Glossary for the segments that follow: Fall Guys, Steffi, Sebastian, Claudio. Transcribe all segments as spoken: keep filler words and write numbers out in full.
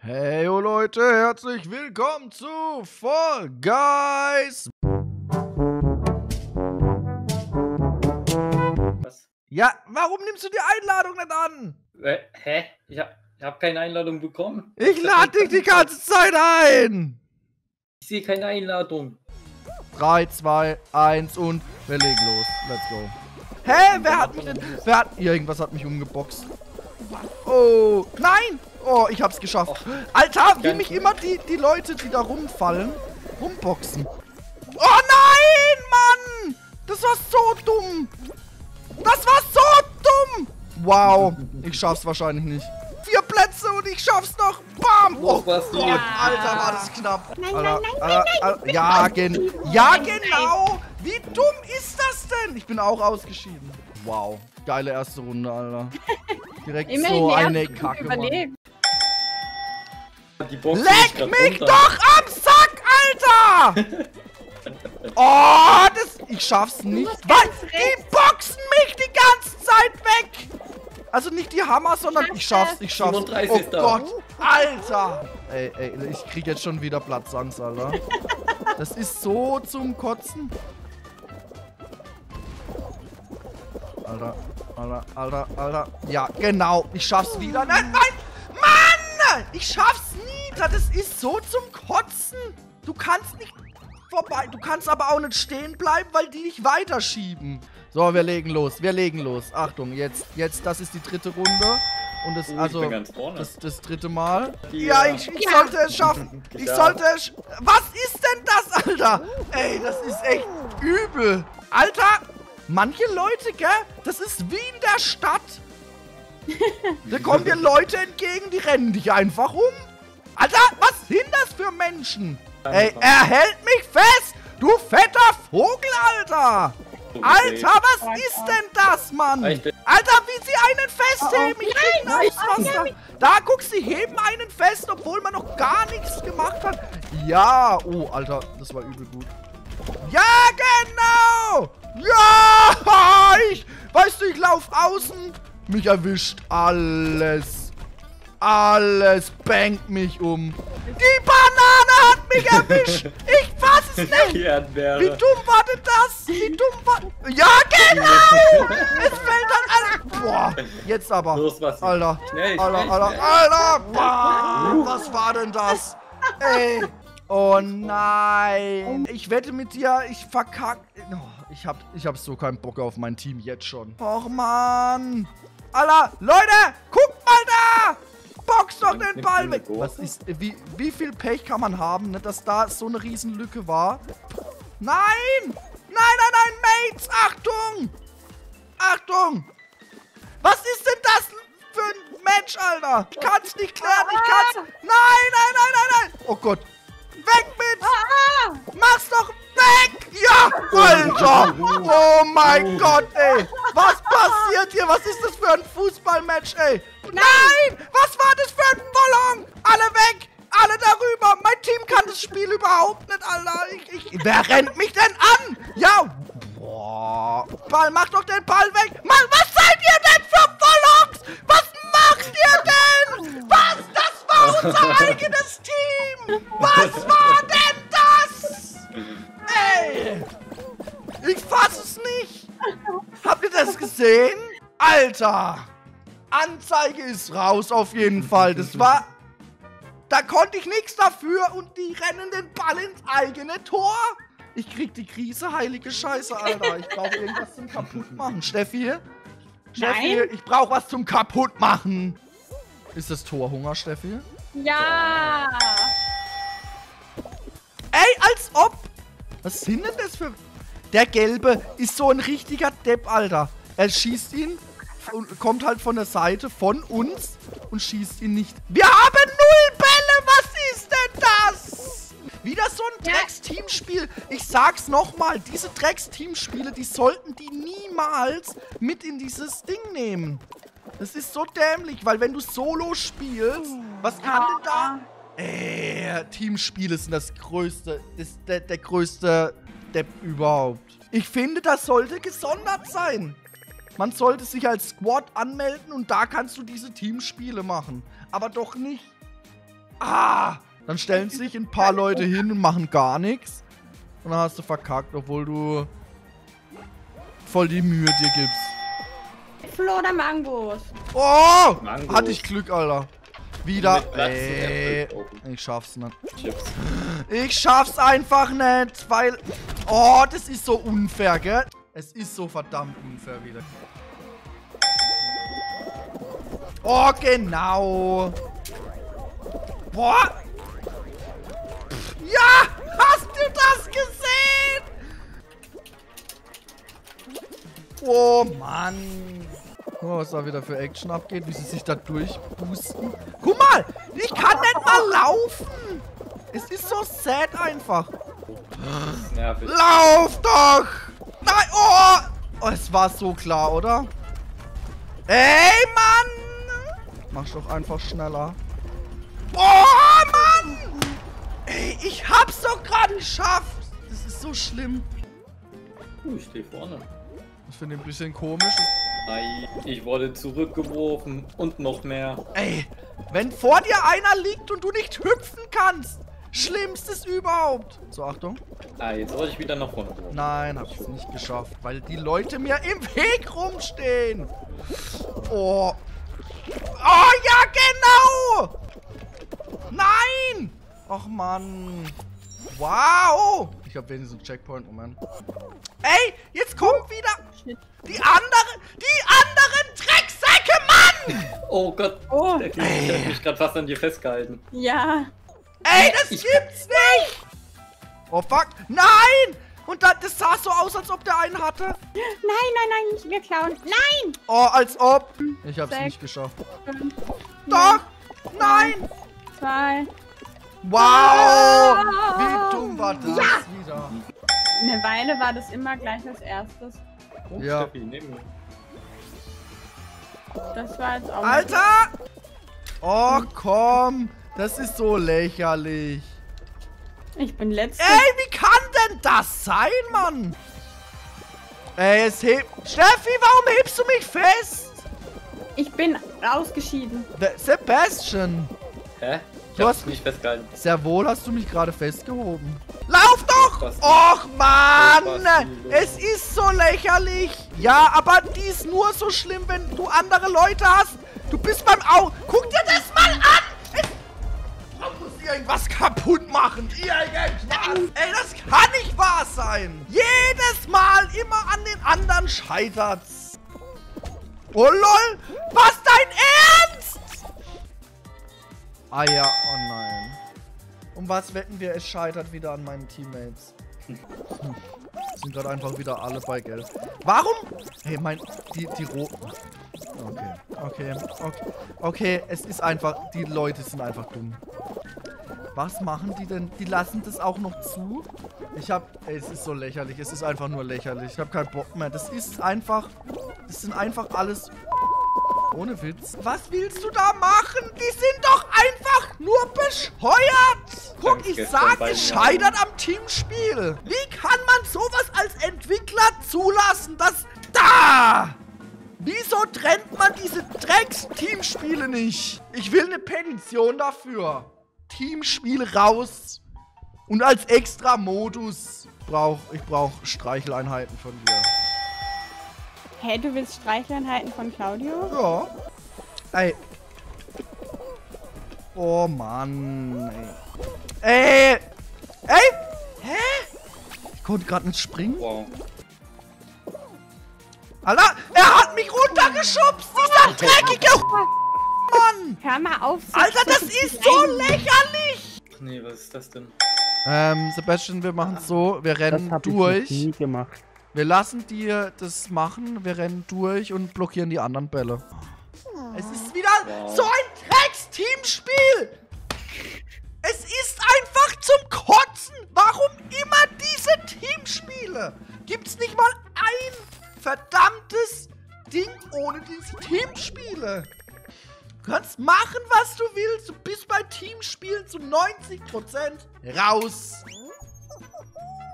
Heyo Leute, herzlich willkommen zu Fall Guys! Was? Ja, warum nimmst du die Einladung nicht an? Äh, hä? Ich hab, ich hab keine Einladung bekommen. Ich lade dich die ganze Zeit ein! Ich sehe keine Einladung. drei, zwei, eins und wir legen los. Let's go. Hä? Wer hat mich denn... Wer hat... Irgendwas hat mich umgeboxt. Oh, nein! Oh, ich hab's geschafft. Och, Alter, wie mich immer die, die Leute, die da rumfallen, rumboxen. Oh nein, Mann! Das war so dumm! Das war so dumm! Wow, ich schaff's wahrscheinlich nicht. Vier Plätze und ich schaff's noch. Bam! Oh Gott, Alter, war das knapp. Nein, nein, nein, nein, nein. Ja, gen ja, genau. Wie dumm ist das denn? Ich bin auch ausgeschieden. Wow, geile erste Runde, Alter. Direkt so eine Kacke. Leck mich doch am Sack, Alter! Oh, das... Ich schaff's nicht. Was? Die boxen mich die ganze Zeit weg! Also nicht die Hammer, sondern ich schaff's, ich schaff's. Oh Gott, Alter! Ey, ey, ich krieg jetzt schon wieder Platzangst, Alter. Das ist so zum Kotzen. Alter, Alter, Alter, Alter. Ja, genau. Ich schaff's wieder. Nein, nein! Mann! Ich schaff's nie! Das ist so zum Kotzen! Du kannst nicht vorbei. Du kannst aber auch nicht stehen bleiben, weil die dich weiterschieben. So, wir legen los. Wir legen los. Achtung, jetzt, jetzt, das ist die dritte Runde. Und das, uh, also, das, das dritte Mal. Ja, ja ich, ich ja. sollte es schaffen. Ich ja. sollte es... Was ist denn das, Alter? Ey, das ist echt übel. Alter! Manche Leute, gell? Das ist wie in der Stadt. Da kommen dir Leute entgegen, die rennen dich einfach um. Alter, was sind das für Menschen? Ey, er hält mich fest! Du fetter Vogel, Alter! Alter, was ist denn das, Mann? Alter, wie sie einen festheben! Ich krieg Nahrungswasser! Da guckst du, sie heben einen fest, obwohl man noch gar nichts gemacht hat. Ja, oh, Alter, das war übel gut. Ja, genau! Ja! Ich, weißt du, ich lauf außen. Mich erwischt alles. Alles bangt mich um. Die Banane hat mich erwischt. Ich fass es nicht. Wie dumm war denn das? Wie dumm war... Ja, genau! Es fällt dann alles... Boah, jetzt aber. Alter, Alter, Alter, Alter. Boah, was war denn das? Ey. Oh nein. Ich wette mit dir, ich verkack... Oh, ich, hab, ich hab so keinen Bock auf mein Team jetzt schon. Och Mann. Alter, Leute, guckt mal da. Box doch den Ball weg. Was ist, wie, wie viel Pech kann man haben, ne, dass da so eine Riesenlücke war? Nein. Nein, nein, nein, Mates. Achtung. Achtung. Was ist denn das für ein Match, Alter? Ich kann's nicht klären. Ich kann's... Nein, nein, nein, nein, nein. Oh Gott. Weg mit! Ah, ah. Mach's doch weg! Ja! Alter! Oh mein Gott, ey! Was passiert hier? Was ist das für ein Fußballmatch, ey? Nein! Nein! Was war das für ein Ballon? Alle weg! Alle darüber! Mein Team kann das Spiel überhaupt nicht, Alter! Ich, ich, wer rennt mich denn an? Ja! Boah! Ball, mach doch den Ball weg! Mann, was seid ihr denn für Vollhocks? Was macht ihr denn? Was? Das war unser eigenes Team! Was war denn das? Ey! Ich fass es nicht! Habt ihr das gesehen? Alter! Anzeige ist raus auf jeden Fall. Das war... Da konnte ich nichts dafür und die rennen den Ball ins eigene Tor. Ich krieg die Krise, heilige Scheiße, Alter. Ich brauch irgendwas zum Kaputtmachen. Steffi? Steffi, nein. Ich brauch was zum Kaputtmachen. Ist das Torhunger, Steffi? Ja! Ey, als ob! Was sind denn das für... Der Gelbe ist so ein richtiger Depp, Alter. Er schießt ihn und kommt halt von der Seite von uns und schießt ihn nicht. Wir haben null Bälle! Was ist denn das? Wieder so ein Drecks-Teamspiel. Ich sag's nochmal, diese Drecks-Teamspiele, die sollten die niemals mit in dieses Ding nehmen. Das ist so dämlich, weil wenn du Solo spielst, was kann denn da... Äh, Teamspiele sind das größte, ist der, der größte Depp überhaupt. Ich finde, das sollte gesondert sein. Man sollte sich als Squad anmelden und da kannst du diese Teamspiele machen. Aber doch nicht Ah! Dann stellen sich ein paar Leute hin und machen gar nichts. Und dann hast du verkackt, obwohl du voll die Mühe dir gibst. Flo oder Mangos? Oh! Mangos. Hatte ich Glück, Alter. Wieder. Ey, ich schaff's nicht. Chips. Ich schaff's einfach nicht, weil... Oh, das ist so unfair, gell? Es ist so verdammt unfair wieder. Oh, genau. Boah. Ja, hast du das gesehen? Oh, Mann. Guck mal, was da wieder für Action abgeht, wie sie sich da durchboosten. Guck mal, ich kann nicht mal laufen. Es ist so sad einfach. Nervig. Lauf doch! Nein, oh! Oh, es war so klar, oder? Ey, Mann! Mach's doch einfach schneller. Boah, Mann! Ey, ich hab's doch gerade geschafft! Das ist so schlimm. Uh, ich stehe vorne. Ich finde ein bisschen komisch. Ich wurde zurückgeworfen und noch mehr. Ey, wenn vor dir einer liegt und du nicht hüpfen kannst. Schlimmstes überhaupt. So, Achtung. Ah, jetzt wollte ich wieder nach vorne. Nein, hab's nicht geschafft, weil die Leute mir im Weg rumstehen. Oh. Oh, ja, genau. Nein. Ach, Mann. Wow. Ich hab wenigstens einen Checkpoint. Moment. Ey, jetzt kommt wieder die anderen, die anderen Drecksäcke, Mann. Oh Gott. Oh. Ich hab mich gerade fast an dir festgehalten. Ja. Ey, das gibt's nicht! Oh, fuck. Nein! Und da, das sah so aus, als ob der einen hatte. Nein, nein, nein, nicht mehr klauen. Nein! Oh, als ob. Ich hab's Sech, nicht geschafft. Fünf, Doch! Fünf, nein! Zwei. Wow! Oh. Wie dumm war das ja. wieder? Eine Weile war das immer gleich als erstes. Oh, ja. Steffi, nehmen wir. Das war jetzt auch... Alter! Oh, komm! Das ist so lächerlich. Ich bin letzter. Ey, wie kann denn das sein, Mann? Ey, es hebt... Steffi, warum hebst du mich fest? Ich bin ausgeschieden. Sebastian. Hä? Ich du hast mich festgehalten. Sehr wohl hast du mich gerade festgehoben. Lauf doch! Och, Mann! Es ist so lächerlich. Ja, aber die ist nur so schlimm, wenn du andere Leute hast. Du bist beim Au... Guck dir das mal an! Irgendwas kaputt machen. Irgendwas. Ey, das kann nicht wahr sein. Jedes Mal immer an den anderen scheitert's. Oh, lol. Was, dein Ernst? Ah ja, oh nein. Um was wetten wir? Es scheitert wieder an meinen Teammates. Hm. Sind gerade einfach wieder alle bei Geld. Warum? Hey, mein... Die, die Roten. Okay, okay, okay. Okay, es ist einfach... Die Leute sind einfach dumm. Was machen die denn? Die lassen das auch noch zu? Ich hab... Ey, es ist so lächerlich. Es ist einfach nur lächerlich. Ich hab keinen Bock mehr. Das ist einfach... Das sind einfach alles... Ohne Witz. Was willst du da machen? Die sind doch einfach nur bescheuert. Guck, ich sag, es scheitert am Teamspiel. Wie kann man sowas als Entwickler zulassen? Das... Da! Wieso trennt man diese Drecks-Teamspiele nicht? Ich will eine Petition dafür. Teamspiel raus und als extra Modus brauch ich brauch Streicheleinheiten von dir. Hä, hey, du willst Streicheleinheiten von Claudio? Ja. Ey. Oh Mann. Ey. Ey. Ey. Hä? Ich konnte gerade nicht springen. Wow. Alter, er hat mich runtergeschubst, dieser dreckige Mann! Hör mal auf, so Alter, das ist so lächerlich! Nee, was ist das denn? Ähm, Sebastian, wir machen es so, wir rennen das durch. Ich nie gemacht. Wir lassen dir das machen, wir rennen durch und blockieren die anderen Bälle. Oh. Es ist wieder wow. so ein Drecks-Teamspiel! Es ist einfach zum Kotzen! Warum immer diese Teamspiele? Gibt's nicht mal ein verdammtes Ding ohne diese Teamspiele? Du kannst machen, was du willst. Du bist bei Teamspielen zu neunzig Prozent raus.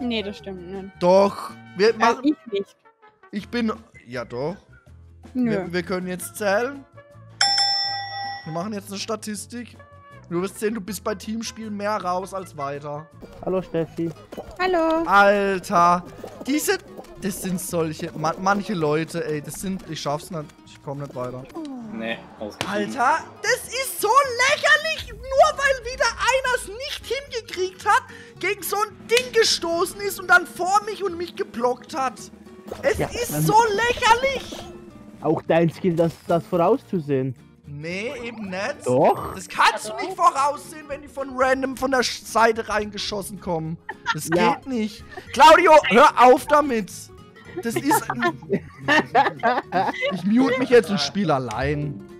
Nee, das stimmt nicht. Doch. Wir machen, also ich nicht. Ich bin... Ja, doch. Nö. Wir, wir können jetzt zählen. Wir machen jetzt eine Statistik. Du wirst sehen, du bist bei Teamspielen mehr raus als weiter. Hallo Steffi. Hallo. Alter, diese, das sind solche, man, manche Leute, ey, das sind, ich schaff's nicht, ich komm nicht weiter. Nee, Alter, das ist so lächerlich, nur weil wieder einer es nicht hingekriegt hat, gegen so ein Ding gestoßen ist und dann vor mich und mich geblockt hat. Es ja, ist so lächerlich. Auch dein Skill, das, das vorauszusehen. Nee, eben nicht. Doch. Das kannst du nicht voraussehen, wenn die von random von der Seite reingeschossen kommen. Das ja. geht nicht. Claudio, hör auf damit. Das ist... Ich mute mich jetzt und spiele allein.